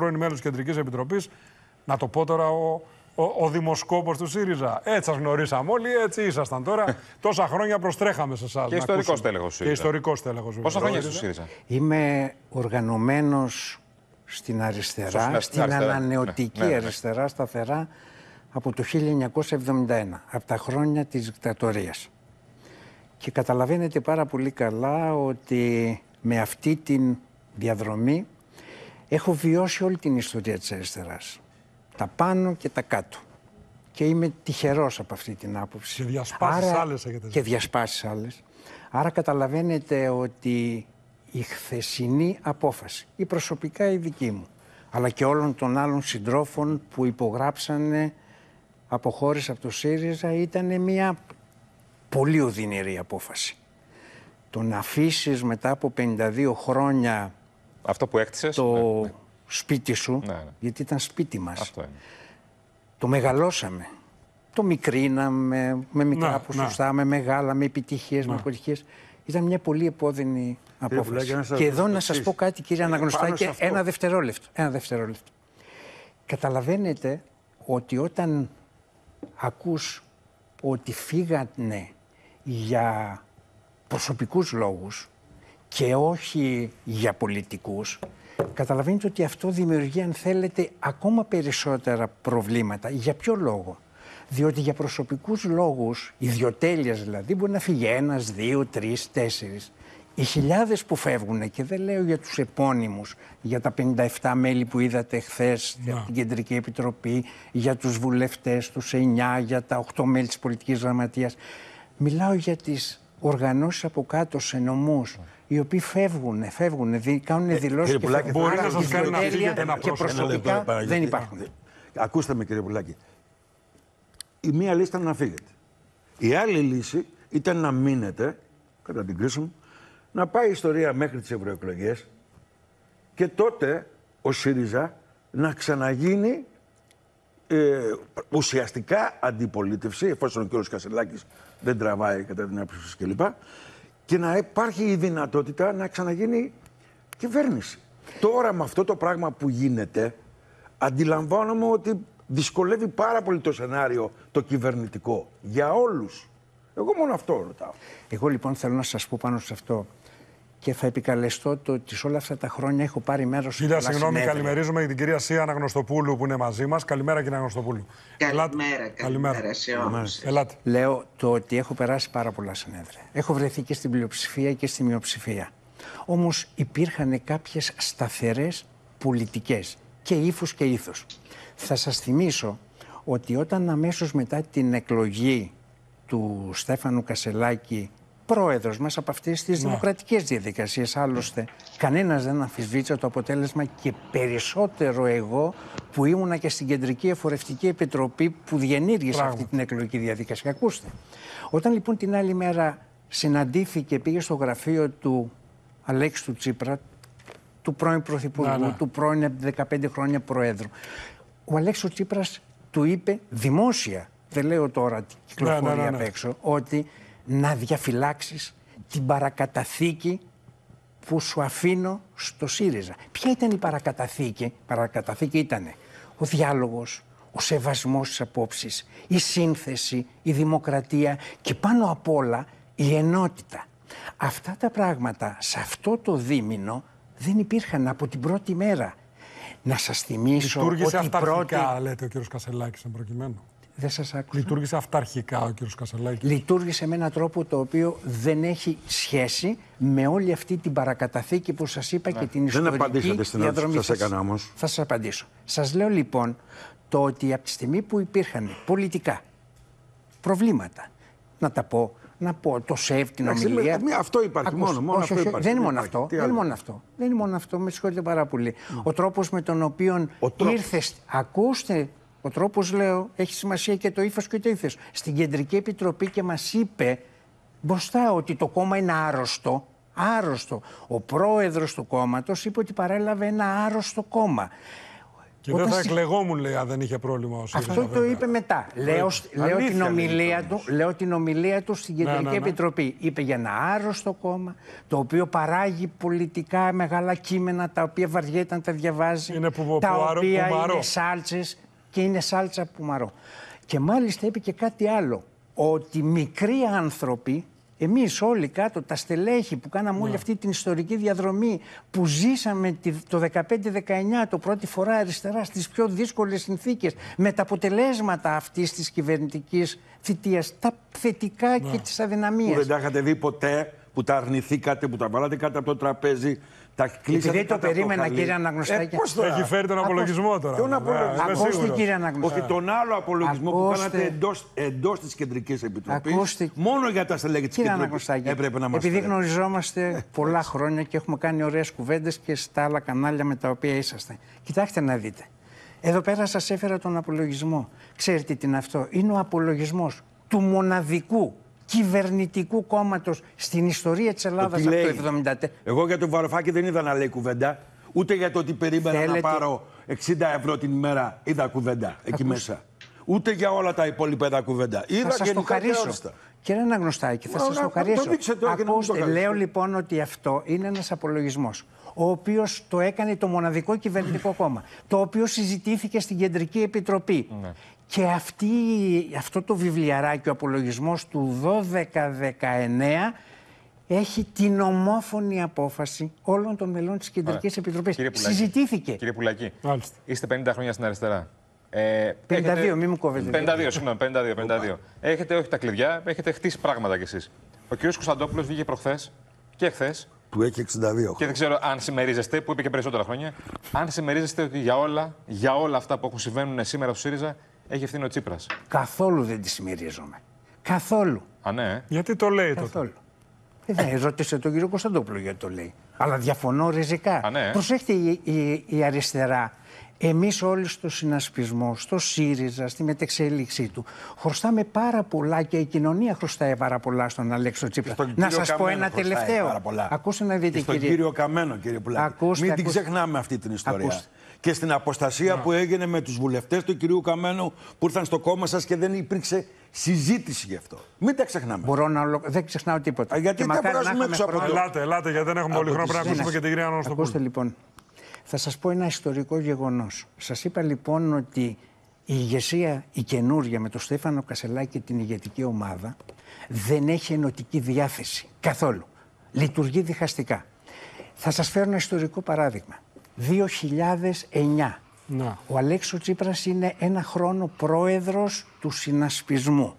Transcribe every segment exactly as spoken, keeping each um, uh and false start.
πρώην μέλος της Κεντρικής Επιτροπής, να το πω τώρα, ο, ο, ο δημοσκόπος του ΣΥΡΙΖΑ. Έτσι σας γνωρίσαμε όλοι, έτσι ήσασταν τώρα. Τόσα χρόνια προστρέχαμε σε εσάς. Και ιστορικός τέλεχος ΣΥΡΙΖΑ. Και ιστορικός τέλεχος. Πόσα χρόνια είσαι ΣΥΡΙΖΑ? Είμαι οργανωμένος στην αριστερά, στην, στην αριστερά. ανανεωτική ναι, ναι, ναι. αριστερά σταθερά από το χίλια εννιακόσια εβδομήντα ένα, από τα χρόνια της δικτατορίας. Και καταλαβαίνετε πάρα πολύ καλά ότι με αυτή την διαδρομή έχω βιώσει όλη την ιστορία της αριστεράς. Τα πάνω και τα κάτω. Και είμαι τυχερός από αυτή την άποψη. Και διασπάσεις Άρα... άλλες έχετε. Και διασπάσεις άλλες. Άρα καταλαβαίνετε ότι η χθεσινή απόφαση, η προσωπικά η δική μου, αλλά και όλων των άλλων συντρόφων που υπογράψανε αποχώρηση από το ΣΥΡΙΖΑ, ήταν μια πολύ οδυνηρή απόφαση. Το να αφήσεις μετά από πενήντα δύο χρόνια αυτό που έκτισες, το ναι, ναι. σπίτι σου, ναι, ναι. γιατί ήταν σπίτι μας. Αυτό είναι. Το μεγαλώσαμε, το μικρίναμε, με μικρά ναι, ποσοστά, ναι. με μεγάλα, με επιτυχίες, ναι. με αποτυχίες. Ήταν μια πολύ επώδυνη απόφαση. Λέβαια, και εδώ να σας πω κάτι, κύριε Αναγνωστάκη, ένα δευτερόλεπτο. Ένα δευτερόλεπτο. Καταλαβαίνετε ότι όταν ακούς ότι φύγανε για προσωπικούς λόγους και όχι για πολιτικούς, καταλαβαίνετε ότι αυτό δημιουργεί, αν θέλετε, ακόμα περισσότερα προβλήματα. Για ποιο λόγο? Διότι για προσωπικούς λόγους, ιδιοτέλειας δηλαδή, μπορεί να φύγει ένας, δύο, τρεις, τέσσερις. Οι χιλιάδες που φεύγουν, και δεν λέω για τους επώνυμους, για τα πενήντα επτά μέλη που είδατε χθες, yeah. για την Κεντρική Επιτροπή, για τους βουλευτές, τους εννιά, για τα οκτώ μέλη της Πολιτικής Γραμματείας. Μιλάω για τις οργανώσεις από κάτω, σε νομούς, οι οποίοι φεύγουν, φεύγουν, κάνουν δηλώσεις ε, και φεύγουν. Μπορεί να σας κάνει να φύγετε ένα πρόσωπο. Και προσωπικά δεν υπάρχουν. Ακούστε με, κύριε Πουλάκη. Η μία λύση ήταν να φύγετε. Η άλλη λύση ήταν να μείνετε, κατά την κρίση μου, να πάει η ιστορία μέχρι τις ευρωεκλογές και τότε ο ΣΥΡΙΖΑ να ξαναγίνει ε, ουσιαστικά αντιπολίτευση, εφόσον ο κ. Κασσελάκης δεν τραβάει κατά την άποψη σας κλπ. Και να υπάρχει η δυνατότητα να ξαναγίνει κυβέρνηση. Τώρα με αυτό το πράγμα που γίνεται, αντιλαμβάνομαι ότι δυσκολεύει πάρα πολύ το σενάριο το κυβερνητικό για όλους. Εγώ μόνο αυτό ρωτάω. Εγώ λοιπόν θέλω να σας πω πάνω σε αυτό και θα επικαλεστώ το ότι σε όλα αυτά τα χρόνια έχω πάρει μέρος. Κυρία, συγγνώμη, καλημερίζουμε την κυρία Σία Αναγνωστοπούλου που είναι μαζί μας. Καλημέρα, κύριε Αναγνωστοπούλου. Καλημέρα, καλημέρα σε όλους. Ελάτε. Λέω το ότι έχω περάσει πάρα πολλά συνέδρια. Έχω βρεθεί και στην πλειοψηφία και στη μειοψηφία. Όμως υπήρχαν κάποιες σταθερές πολιτικές και ύφους και ήθος. Θα σας θυμίσω ότι όταν αμέσως μετά την εκλογή του Στέφανου Κασσελάκη, πρόεδρος μας από αυτές τις ναι. δημοκρατικές διαδικασίες, άλλωστε κανένας δεν αμφισβήτησε το αποτέλεσμα και περισσότερο εγώ που ήμουνα και στην Κεντρική Εφορευτική Επιτροπή που διενήργησε Πράγμα. αυτή την εκλογική διαδικασία. Ακούστε, όταν λοιπόν την άλλη μέρα συναντήθηκε, πήγε στο γραφείο του Αλέξη του Τσίπρα, του πρώην Πρωθυπουργού, ναι, ναι. του πρώην δεκαπέντε χρόνια Προέδρου, ο Αλέξης Τσίπρας του είπε δημόσια, δεν λέω τώρα την κυκλοφορία ναι, ναι, ναι. απ' έξω, ότι να διαφυλάξεις την παρακαταθήκη που σου αφήνω στο ΣΥΡΙΖΑ. Ποια ήταν η παρακαταθήκη? Παρακαταθήκη ήταν ο διάλογος, ο σεβασμός στις απόψεις, η σύνθεση, η δημοκρατία και πάνω απ' όλα η ενότητα. Αυτά τα πράγματα σε αυτό το δίμηνο δεν υπήρχαν από την πρώτη μέρα. Να σας θυμίσω ότι πρώτη... αυταρχικά, λέτε, ο κύριος Κασσελάκης, εν προκειμένου. Δεν σας άκουσα. Λειτουργήσε αυταρχικά ο κύριος Κασσελάκης. Λειτουργήσε με έναν τρόπο το οποίο δεν έχει σχέση με όλη αυτή την παρακαταθήκη που σας είπα ναι. και την ιστορική διαδρομή. Δεν απαντήσατε στην ερώτηση που σας έκανα όμως. Θα σας απαντήσω. Σας λέω λοιπόν το ότι από τη στιγμή που υπήρχαν πολιτικά προβλήματα, να τα πω, να πω το ΣΕΒ, την Άξι, ομιλία. Με, αυτό υπάρχει. Ακούς, μόνο, μόνο όχι, αυτό υπάρχει. Δεν είναι μόνο αυτό. Δεν είναι μόνο αυτό. Δεν είναι μόνο αυτό. Με συγχωρείτε πάρα πολύ. Mm. Ο τρόπος με τον οποίο ήρθε. Ακούστε, ο τρόπος, λέω, έχει σημασία και το ύφος και το ύφος. Στην Κεντρική Επιτροπή και μας είπε μπροστά ότι το κόμμα είναι άρρωστο. Άρρωστο. Ο πρόεδρος του κόμματος είπε ότι παρέλαβε ένα άρρωστο κόμμα. Και όταν δεν θα εκλεγόμουν, λέει, αν δεν είχε πρόβλημα ο ΣΥΡΙΖΑ. Αυτό βέβαια το είπε μετά. Λέω, λέω, την ομιλία του, λέω την ομιλία του στην Κεντρική ναι, ναι, ναι. Επιτροπή. Είπε για ένα άρρωστο κόμμα, το οποίο παράγει πολιτικά μεγάλα κείμενα, τα οποία βαριέται να τα διαβάζει. Είναι που, τα που, οποία που, είναι σάλτσες και είναι σάλτσα που μαρώ. Και μάλιστα είπε και κάτι άλλο. Ότι μικροί άνθρωποι, εμείς όλοι κάτω, τα στελέχη που κάναμε ναι. όλη αυτή την ιστορική διαδρομή, που ζήσαμε το δεκαπέντε δεκαεννιά το πρώτη φορά αριστερά στις πιο δύσκολες συνθήκες, με τα αποτελέσματα αυτής της κυβερνητικής θητείας, τα θετικά ναι. και τις αδυναμίες. Που δεν τα είχατε δει ποτέ, που τα αρνηθήκατε, που τα βάλατε κάτω από το τραπέζι. Επειδή το περίμενα, το κύριε Αναγνωστάκη. Ε, πώς το έχει φέρει τον Ακώς... απολογισμό τώρα. Τον απολογισμό. Ακούστε, κύριε Αναγνωστάκη. Όχι τον άλλο απολογισμό Ακούστε... που κάνατε εντός, εντός της Κεντρικής Επιτροπής. Ακούστε... Μόνο για τα στελέχη της Κεντρικής έπρεπε να μας φέρει. Επειδή γνωριζόμαστε πολλά χρόνια και έχουμε κάνει ωραίες κουβέντες και στα άλλα κανάλια με τα οποία είσαστε. Κοιτάξτε να δείτε. Εδώ πέρα σας έφερα τον απολογισμό. Ξέρετε τι είναι αυτό. Είναι ο απολογισμός του μοναδικού κυβερνητικού κόμματος στην ιστορία της Ελλάδας από το εβδομήντα τέσσερα. Εγώ για τον Βαροφάκη δεν είδα να λέει κουβέντα, ούτε για το ότι περίμενα Θέλετε... να πάρω εξήντα ευρώ την ημέρα είδα κουβέντα εκεί Ακούστε. μέσα. Ούτε για όλα τα υπόλοιπα είδα κουβέντα. Είδα θα σας το χαρίσω. Όριστα. Κύριε Αναγνωστάκη, θα Μα, σας το χαρίσω. Το Ακούστε, το λέω λοιπόν ότι αυτό είναι ένας απολογισμός, ο οποίος το έκανε το μοναδικό κυβερνητικό κόμμα, το οποίο συζητήθηκε στην Κεντρική Επιτροπή. Ναι. Και αυτή, αυτό το βιβλιαράκι, ο απολογισμός του δώδεκα δεκαεννιά, έχει την ομόφωνη απόφαση όλων των μελών της Κεντρικής Άρα. Επιτροπής. Κύριε Πουλάκη, συζητήθηκε. Κύριε Πουλάκη, Μάλιστα. είστε πενήντα χρόνια στην αριστερά. Ε, πενήντα δύο, έχετε... μην μου κόβετε. πενήντα δύο, συγγνώμη, πενήντα δύο. πενήντα δύο. Έχετε όχι τα κλειδιά, έχετε χτίσει πράγματα κι εσείς. Ο κύριος Κωνσταντόπουλος βγήκε προχθές και χθες. Που έχει εξήντα δύο χρόνια. Και δεν ξέρω αν συμμερίζεστε, που είπε και περισσότερα χρόνια, αν συμμερίζεστε ότι για όλα, για όλα αυτά που έχουν συμβαίνουν σήμερα στο ΣΥΡΙΖΑ έχει ευθύνη ο Τσίπρας. Καθόλου δεν τη συμμερίζομαι. Καθόλου. Α, ναι. Γιατί το λέει Καθόλου. τότε. Καθόλου. Ε, ρωτήστε τον κύριο Κωνσταντόπουλο γιατί το λέει. Αλλά διαφωνώ ριζικά. Α, ναι. Προσέχτε η, η, η αριστερά. Εμείς όλοι στο συνασπισμό, στο ΣΥΡΙΖΑ, στη μετεξέλιξή του, χρωστάμε πάρα πολλά και η κοινωνία χρωστάει πάρα πολλά στον Αλέξη Τσίπρα. Στον να σας Καμένο πω ένα τελευταίο. Ακούστε να δείτε, και στον κύριε. κύριο Καμένο, κύριε Πουλάκη. Ακούστε, Μην ακούστε. την ξεχνάμε αυτή την ιστορία. Ακούστε. Και στην αποστασία yeah. που έγινε με τους βουλευτές του κυρίου Καμένου που ήρθαν στο κόμμα σας και δεν υπήρξε συζήτηση γι' αυτό. Μην τα ξεχνάμε. Μπορώ να ολο... Δεν ξεχνάω τίποτα. Α, γιατί τα βγάζουμε έξω από το... Ελάτε, ελάτε, γιατί δεν έχουμε πολύ χρόνο να ακούσουμε και την κυρία Αναγνωστοπούλου. Ακούστε λοιπόν. Θα σας πω ένα ιστορικό γεγονός. Σας είπα λοιπόν ότι η ηγεσία, η καινούρια με τον Στέφανο Κασσελάκη και την ηγετική ομάδα δεν έχει ενωτική διάθεση καθόλου. Λειτουργεί διχαστικά. Θα σας φέρω ένα ιστορικό παράδειγμα. δύο χιλιάδες εννιά. Να. Ο Αλέξης Τσίπρας είναι ένα χρόνο πρόεδρος του συνασπισμού.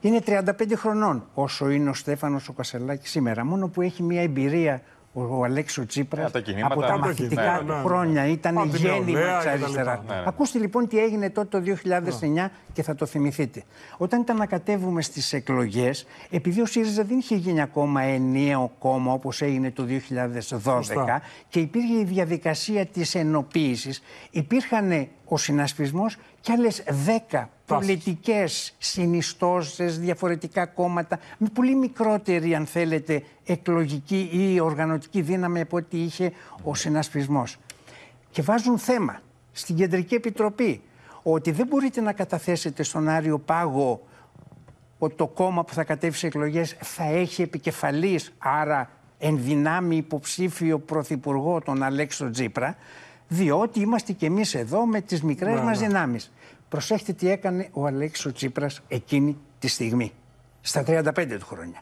Είναι τριάντα πέντε χρονών όσο είναι ο Στέφανος ο Κασσελάκης σήμερα. Μόνο που έχει μια εμπειρία... Ο Αλέξης Τσίπρας yeah, από τα μαθητικά ναι, ναι, χρόνια ναι, ναι. ήταν oh, γέννημα της αριστεράς. Ναι, ναι. Ακούστε λοιπόν τι έγινε τότε το δύο χιλιάδες εννιά yeah. και θα το θυμηθείτε. Όταν ήταν να κατέβουμε στις εκλογές, επειδή ο ΣΥΡΙΖΑ δεν είχε γίνει ακόμα ενιαίο κόμμα όπως έγινε το δύο χιλιάδες δώδεκα Φωστά. και υπήρχε η διαδικασία της ενοποίησης, υπήρχαν ο συνασπισμός και άλλες δέκα πολιτικές συνιστώσεις, διαφορετικά κόμματα, με πολύ μικρότερη, αν θέλετε, εκλογική ή οργανωτική δύναμη από ό,τι είχε ο συνασπισμός. Και βάζουν θέμα στην Κεντρική Επιτροπή ότι δεν μπορείτε να καταθέσετε στον Άριο Πάγο ότι το κόμμα που θα κατέβει σε εκλογές θα έχει επικεφαλής, άρα εν δυνάμει υποψήφιο πρωθυπουργό τον Αλέξη Τσίπρα, διότι είμαστε κι εμείς εδώ με τις μικρές ναι, μας ναι. δυνάμεις. Προσέχτε τι έκανε ο Αλέξης Τσίπρας εκείνη τη στιγμή, στα τριάντα πέντε του χρόνια.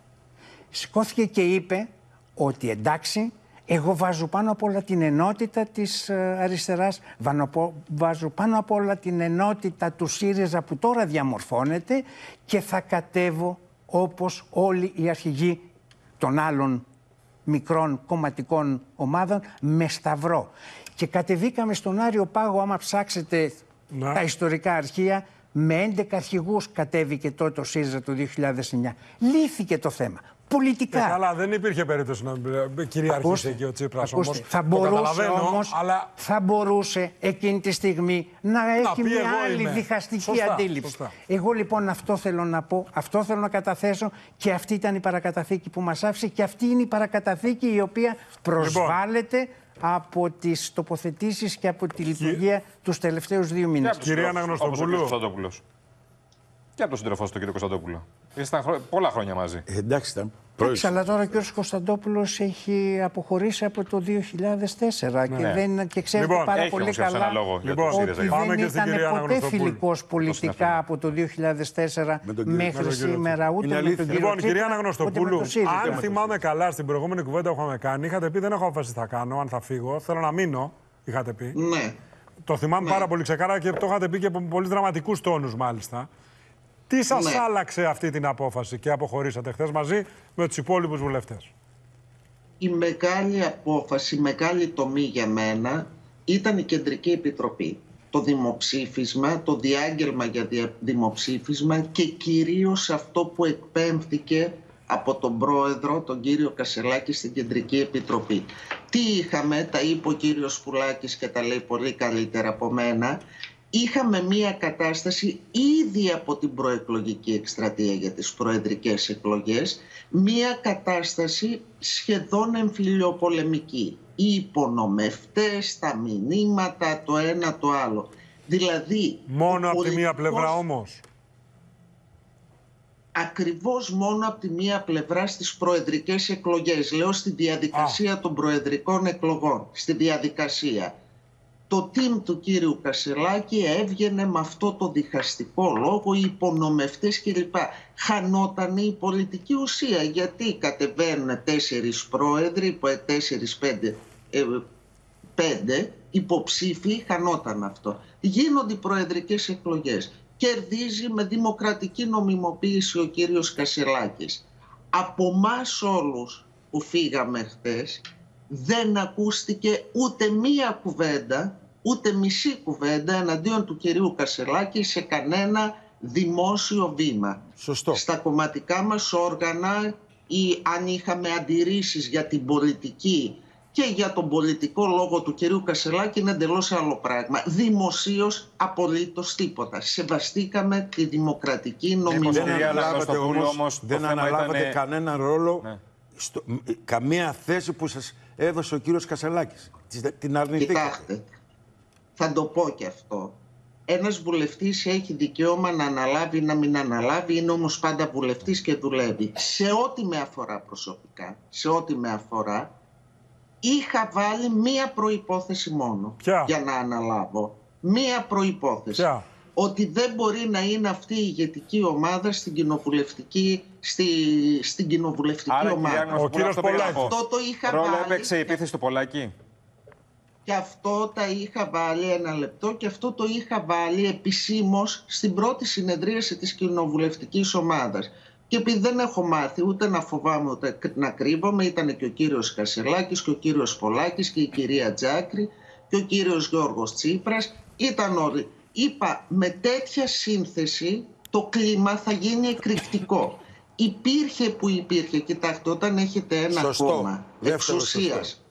Σηκώθηκε και είπε ότι εντάξει, εγώ βάζω πάνω απ' όλα την ενότητα της αριστεράς, βάζω πάνω απ' όλα την ενότητα του ΣΥΡΙΖΑ που τώρα διαμορφώνεται και θα κατέβω όπως όλοι οι αρχηγοί των άλλων μικρών κομματικών ομάδων με σταυρό. Και κατεβήκαμε στον Άριο Πάγο, άμα ψάξετε... Να. Τα ιστορικά αρχεία, με έντεκα αρχηγούς κατέβηκε τότε ο ΣΥΡΙΖΑ το δύο χιλιάδες εννιά. Λύθηκε το θέμα. Πολιτικά. Ε, καλά, δεν υπήρχε περίπτωση να κυριαρχήσει εκεί ο Τσίπρας όμως. Θα μπορούσε όμως, αλλά... θα μπορούσε εκείνη τη στιγμή να έχει να, μια άλλη είμαι. διχαστική σωστά, αντίληψη. Σωστά. Εγώ λοιπόν αυτό θέλω να πω, αυτό θέλω να καταθέσω και αυτή ήταν η παρακαταθήκη που μας άφησε και αυτή είναι η παρακαταθήκη η οποία προσβάλλεται... Λοιπόν. από τις τοποθετήσεις και από τη λειτουργία και... τους τελευταίους δύο μήνες. Κυρία Αναγνωστοπούλου. Και από τον σύντροφό του, κ. Κωνσταντόπουλο. Ήσταν χρο... πολλά χρόνια μαζί. Ε, εντάξει, ήταν. Εντάξει, αλλά τώρα ο κ. Κωνσταντόπουλος έχει αποχωρήσει από το δύο χιλιάδες τέσσερα ναι. και, δεν... και ξέρετε λοιπόν, πάρα πολύ καλά λοιπόν, ότι δεν ήταν ποτέ φιλικός πολιτικά από το δύο χιλιάδες τέσσερα μέχρι σήμερα ούτε με τον κ. Λοιπόν, κυρία Αναγνωστοπούλου, αν θυμάμαι καλά στην προηγούμενη κουβέντα που είχαμε κάνει, είχατε πει δεν έχω αποφασίσει θα κάνω, αν θα φύγω, θέλω να μείνω, είχατε πει. Ναι. Το θυμάμαι πάρα πολύ ξεκάρα και το είχατε πει και από πολύ δραματικούς τόνους μάλιστα. Τι σας ναι. άλλαξε αυτή την απόφαση και αποχωρήσατε χθες μαζί με τους υπόλοιπους βουλευτές? Η μεγάλη απόφαση, η μεγάλη τομή για μένα ήταν η Κεντρική Επιτροπή. Το δημοψήφισμα, το διάγγελμα για δημοψήφισμα και κυρίως αυτό που εκπέμφθηκε από τον πρόεδρο, τον κύριο Κασσελάκη, στην Κεντρική Επιτροπή. Τι είχαμε, τα είπε ο κύριος Πουλάκης και τα λέει πολύ καλύτερα από μένα. Είχαμε μία κατάσταση ήδη από την προεκλογική εκστρατεία για τις προεδρικές εκλογές, μία κατάσταση σχεδόν εμφυλιοπολεμική. Οι υπονομευτές, τα μηνύματα, το ένα το άλλο. Δηλαδή... Μόνο από πολιτικός... τη μία πλευρά όμως. Ακριβώς μόνο από τη μία πλευρά στις προεδρικές εκλογές. Λέω στη διαδικασία Α. των προεδρικών εκλογών, στη διαδικασία... Το team του κύριου Κασσελάκη έβγαινε με αυτό το διχαστικό λόγο, οι υπονομευτές κλπ. Χανόταν η πολιτική ουσία, γιατί κατεβαίνουν τέσσερις πρόεδροι, τέσσερις πέντε, ε, πέντε υποψήφοι, χανόταν αυτό. Γίνονται οι προεδρικές εκλογές. Κερδίζει με δημοκρατική νομιμοποίηση ο κύριος Κασσελάκης. Από εμάς όλους που φύγαμε χτες, δεν ακούστηκε ούτε μία κουβέντα, ούτε μισή κουβέντα εναντίον του κυρίου Κασσελάκη σε κανένα δημόσιο βήμα. Σωστό. Στα κομματικά μας όργανα ή αν είχαμε αντιρρήσεις για την πολιτική και για τον πολιτικό λόγο του κυρίου Κασσελάκη είναι εντελώς άλλο πράγμα. Δημοσίως απολύτως τίποτα. Σεβαστήκαμε τη δημοκρατική νομιμοποίηση. Δεν αναλάβατε, όμως, δεν αναλάβατε ήταν... κανένα ρόλο... Ναι. Στο, καμία θέση που σας έδωσε ο κύριος Κασσελάκης. Την αρνηθήκατε. Κοιτάξτε, θα το πω και αυτό. Ένας βουλευτής έχει δικαίωμα να αναλάβει ή να μην αναλάβει, είναι όμως πάντα βουλευτής και δουλεύει. Σε ό,τι με αφορά προσωπικά, σε ό,τι με αφορά, είχα βάλει μία προϋπόθεση μόνο Ποια? για να αναλάβω. Μία προϋπόθεση. Ποια? Ότι δεν μπορεί να είναι αυτή η ηγετική ομάδα στην κοινοβουλευτική, στη, στην κοινοβουλευτική Άρα, ομάδα. Ο κύριος Πουλάκης. Αυτό το είχα Ρόλο βάλει. Έπαιξε η επίθεση του Πουλάκη. Και αυτό τα είχα βάλει ένα λεπτό και αυτό το είχα βάλει επισήμως στην πρώτη συνεδρίαση της κοινοβουλευτικής ομάδας. Και επειδή δεν έχω μάθει ούτε να φοβάμαι ούτε να κρύβομαι, ήταν και ο κύριος Κασσελάκης και ο κύριος Πουλάκης και η κυρία Τζάκρη και ο κύριος Γιώργος Τσίπρας. Ήταν όλοι. Είπα, με τέτοια σύνθεση το κλίμα θα γίνει εκρηκτικό. Υπήρχε που υπήρχε. Κοιτάξτε, όταν έχετε ένα σωστό, κόμμα εξουσίας,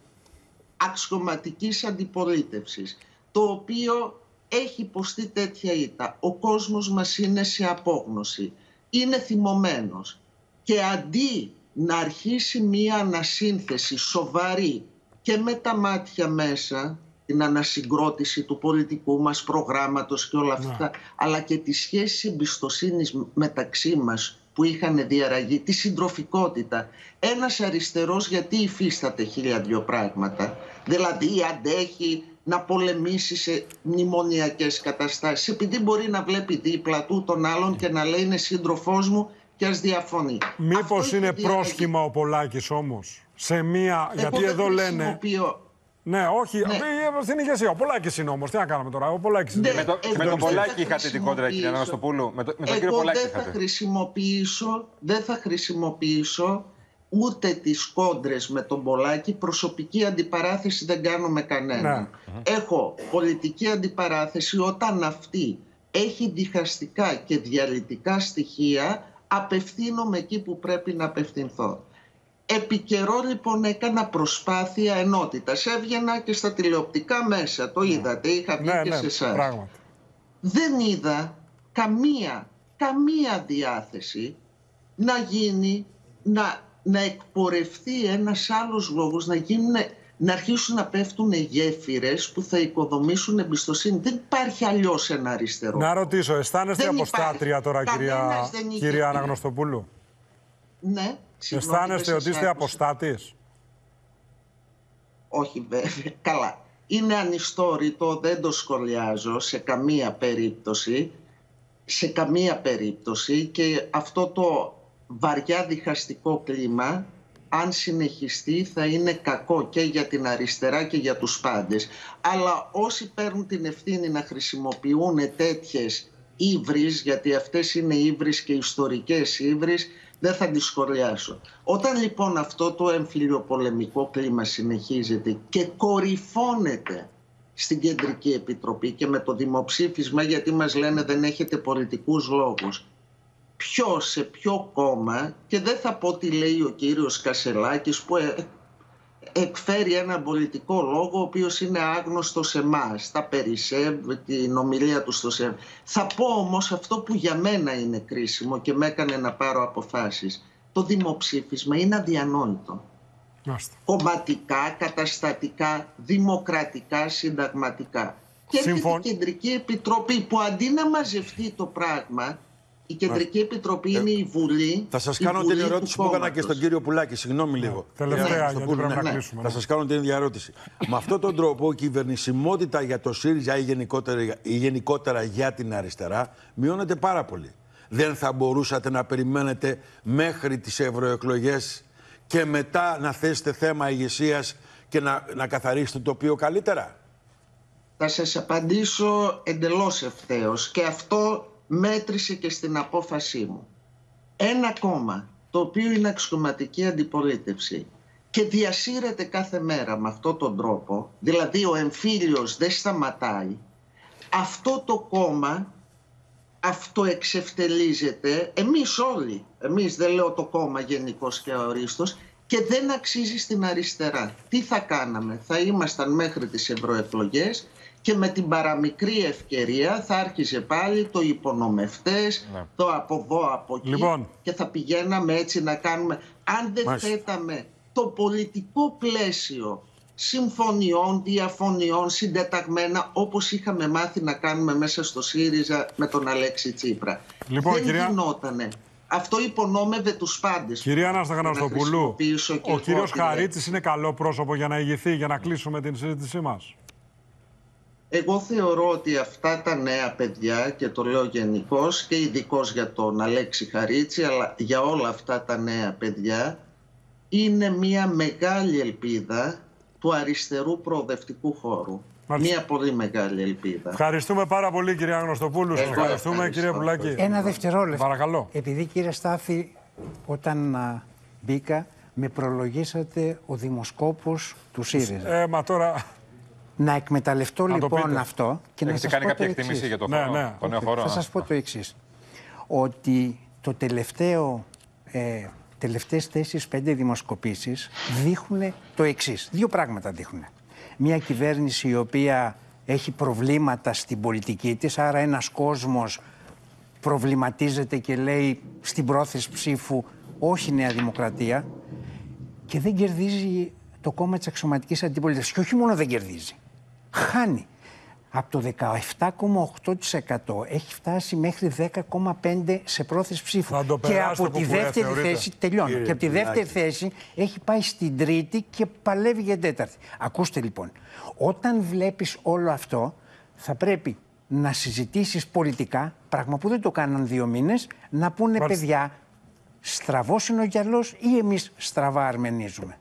αξιωματικής αντιπολίτευσης, το οποίο έχει υποστεί τέτοια ήττα, ο κόσμος μας είναι σε απόγνωση, είναι θυμωμένος. Και αντί να αρχίσει μία ανασύνθεση σοβαρή και με τα μάτια μέσα... την ανασυγκρότηση του πολιτικού μας προγράμματος και όλα αυτά, yeah. αλλά και τη σχέση εμπιστοσύνης μεταξύ μας που είχαν διαραγεί, τη συντροφικότητα. Ένας αριστερός γιατί υφίσταται χίλια δυο πράγματα, δηλαδή αντέχει να πολεμήσει σε μνημονιακές καταστάσεις, επειδή μπορεί να βλέπει δίπλα του τον άλλον και να λέει είναι σύντροφός μου και ας διαφωνεί. Μήπως είναι διαραγεί... πρόσχημα ο Πολάκης όμως, σε μία, Εγώ γιατί εδώ λένε... Ναι, όχι. Ναι. Στην ηγεσία. Ο Πουλάκης είναι όμως. Τι να κάνουμε τώρα. Ο Πουλάκης είναι. Με, το, με τον Πουλάκη είχατε την κόντρα, κύριε Αναγνωστοπούλου. Με, το, με τον κύριο Πουλάκη. Δεν θα χρησιμοποιήσω, δεν θα χρησιμοποιήσω ούτε τις κόντρες με τον Πουλάκη. Προσωπική αντιπαράθεση δεν κάνω με κανένα. Ναι. Έχω πολιτική αντιπαράθεση όταν αυτή έχει διχαστικά και διαλυτικά στοιχεία. Απευθύνομαι εκεί που πρέπει να απευθυνθώ. Επί καιρό λοιπόν έκανα προσπάθεια ενότητας. Έβγαινα και στα τηλεοπτικά μέσα. Το είδατε, είχα βγει ναι, και ναι, σε εσάς. Πράγμα. Δεν είδα καμία, καμία διάθεση να γίνει, να, να εκπορευτεί ένας άλλος λόγος, να, γίνουν, να αρχίσουν να πέφτουν γέφυρες που θα οικοδομήσουν εμπιστοσύνη. Δεν υπάρχει αλλιώς ένα αριστερό. Να ρωτήσω, αισθάνεστε αποστάτρια τώρα, κυρία, κυρία Αναγνωστοπούλου? Ναι. Αισθάνεστε ότι είστε αποστάτης? Όχι βέβαια. Καλά. Είναι ανιστόρητο, δεν το σχολιάζω σε καμία περίπτωση. Σε καμία περίπτωση. Και αυτό το βαριά διχαστικό κλίμα, αν συνεχιστεί, θα είναι κακό και για την αριστερά και για τους πάντες. Αλλά όσοι παίρνουν την ευθύνη να χρησιμοποιούν τέτοιες ύβρις, γιατί αυτές είναι ύβρις και ιστορικές ύβρις, δεν θα τις σχολιάσω. Όταν λοιπόν αυτό το εμφυλιοπολεμικό κλίμα συνεχίζεται και κορυφώνεται στην Κεντρική Επιτροπή και με το δημοψήφισμα, γιατί μας λένε δεν έχετε πολιτικούς λόγους, ποιο σε ποιο κόμμα, και δεν θα πω τι λέει ο κύριος Κασσελάκης που εκφέρει έναν πολιτικό λόγο ο οποίος είναι άγνωστος σε εμάς, τα περισσεύ, την ομιλία του στο ΣΕΒ. Θα πω όμως αυτό που για μένα είναι κρίσιμο και με έκανε να πάρω αποφάσεις. Το δημοψήφισμα είναι αδιανόητο. Άστε. Κομματικά, καταστατικά, δημοκρατικά, συνταγματικά. Και Συμφων... την Κεντρική Επιτροπή που αντί να μαζευτεί το πράγμα... Η Κεντρική Επιτροπή ε, είναι η Βουλή. Θα σας κάνω την ερώτηση που έκανα και στον κύριο Πουλάκη. Συγγνώμη λίγο. Ναι, τελευταία, ναι, Πουλ, ναι. Να θα σας κάνω την ίδια ερώτηση. Με αυτόν τον τρόπο, η κυβερνησιμότητα για το ΣΥΡΙΖΑ ή γενικότερα, ή γενικότερα για την αριστερά μειώνεται πάρα πολύ. Δεν θα μπορούσατε να περιμένετε μέχρι τις ευρωεκλογές και μετά να θέσετε θέμα ηγεσίας και να, να καθαρίσετε το τοπίο καλύτερα? Θα σας απαντήσω εντελώς ευθέως. Και αυτό μέτρησε και στην απόφασή μου. Ένα κόμμα το οποίο είναι αξιωματική αντιπολίτευση και διασύρεται κάθε μέρα με αυτόν τον τρόπο, δηλαδή ο εμφύλιος δεν σταματάει, αυτό το κόμμα αυτοεξευτελίζεται, εμείς όλοι, εμείς δεν λέω το κόμμα γενικώς και αορίστος, και δεν αξίζει στην αριστερά. Τι θα κάναμε? Θα ήμασταν μέχρι τις ευρωεκλογές και με την παραμικρή ευκαιρία θα άρχιζε πάλι το υπονομευτές, ναι, το από εδώ, από εκεί, λοιπόν, και θα πηγαίναμε έτσι να κάνουμε. Αν δεν Μάλιστα. θέταμε το πολιτικό πλαίσιο συμφωνιών, διαφωνιών, συντεταγμένα, όπως είχαμε μάθει να κάνουμε μέσα στο ΣΥΡΙΖΑ με τον Αλέξη Τσίπρα. Λοιπόν, δεν κυρία... γινότανε. Αυτό υπονόμευε τους πάντες. Κυρία Αναγνωστοπούλου, ο κύριος Χαρίτσης είναι καλό πρόσωπο για να ηγηθεί, για να κλείσουμε την συζήτησή μας? Εγώ θεωρώ ότι αυτά τα νέα παιδιά, και το λέω γενικώς και ειδικώς για τον Αλέξη Χαρίτση, αλλά για όλα αυτά τα νέα παιδιά, είναι μια μεγάλη ελπίδα του αριστερού προοδευτικού χώρου. Μάλιστα. Μια πολύ μεγάλη ελπίδα. Ευχαριστούμε πάρα πολύ, κυρία Αναγνωστοπούλου. Ευχαριστούμε, ευχαριστούμε, κύριε Πουλάκη. Ένα δευτερόλεπτο. Παρακαλώ. Επειδή, κύριε Στάφη, όταν α, μπήκα, με προλογίσατε ο δημοσκόπος του ΣΥΡΙΖΑ. Ε, μα τώρα... Να εκμεταλλευτώ να λοιπόν αυτό και έχετε να σας πω κάποια το εκτίμηση για το, ναι, χώρο, ναι, το νέο χώρο. Θα σας πω το εξής. Ότι το τελευταίο, ε, τελευταίες θέσεις πέντε δημοσκοπήσεις δείχνουν το εξής. Δύο πράγματα δείχνουν. Μια κυβέρνηση η οποία έχει προβλήματα στην πολιτική της, άρα ένας κόσμος προβληματίζεται και λέει στην πρόθεση ψήφου όχι Νέα Δημοκρατία, και δεν κερδίζει το κόμμα της αξιωματικής αντιπολίτευσης. Και όχι μόνο δεν κερδίζει, χάνει. Από το δεκαεπτά κόμμα οκτώ τοις εκατό έχει φτάσει μέχρι δέκα κόμμα πέντε τοις εκατό σε πρόθεση ψήφου. Και από τη δεύτερη θεωρείτε. θέση τελειώνει. Κύριε, και από τη δεύτερη Πουλάκη. θέση έχει πάει στην τρίτη και παλεύει για τέταρτη. Ακούστε λοιπόν, όταν βλέπεις όλο αυτό, θα πρέπει να συζητήσεις πολιτικά, πράγμα που δεν το κάναν δύο μήνες, να πούνε Μάλιστα. παιδιά, στραβός είναι ο γυαλός ή εμείς στραβά αρμενίζουμε.